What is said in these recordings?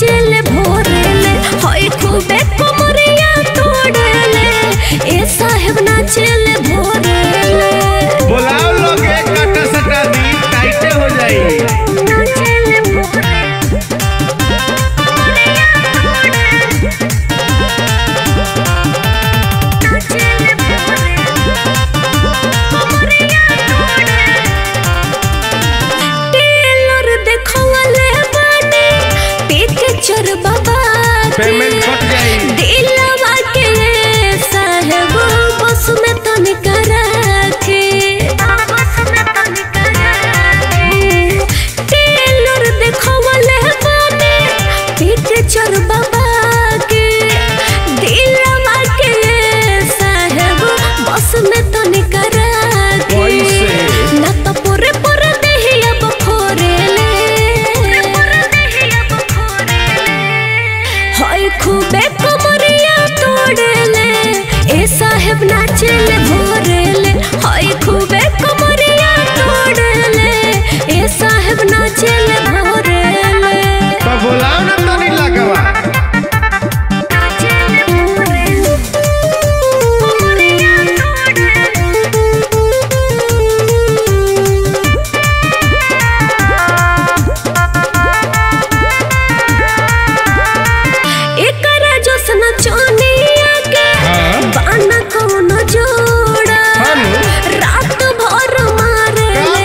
Jail भोरेले होय खूबे कमरिया तोड़ले ए साहेब ना जेल भोरेले बोलाओ लोगे कटा सटा दी टाइटे हो जाई। पेमेंट कट जाई दिलवा के साहेब बस में तनी कराथे बस में तनी कराथे टेलर देखवले बने पीछे चर बाबा के दिलवा के साहेब बस में तनी कराथे ना तो पूरे पूरे देहिया बफोरेले खूबे कमरिया तोड़ले ए साहेब नाचल भोरले होय खूबे कमरिया तोड़ले ए साहेब नाचल भोरले बोलाओ ना तनी लगवा नाचल भोरले कमरिया तोड़ले एकरा जोसना चोनिया के बाना कौन जोड़ा रात भर मारे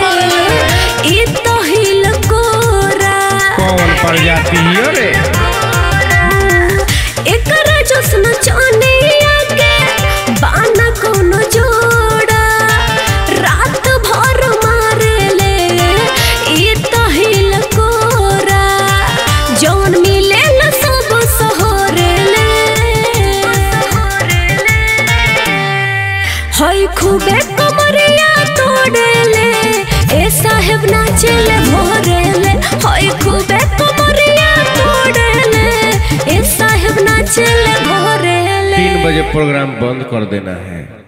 ई तो हिल कोरा कौन प्रजाति रे एकरा जोसना चोनिया के बाना कौन जोड़ा रात भर मारे ई तो हिल कोरा जौन मिले न सब सहोरेले होय खूबे कमरिया तोड़ले ए साहेब नाचल भोरले होय खूबे कमरिया तोड़ले ए साहेब नाचल भोरले 3 बजे प्रोग्राम बंद कर देना है।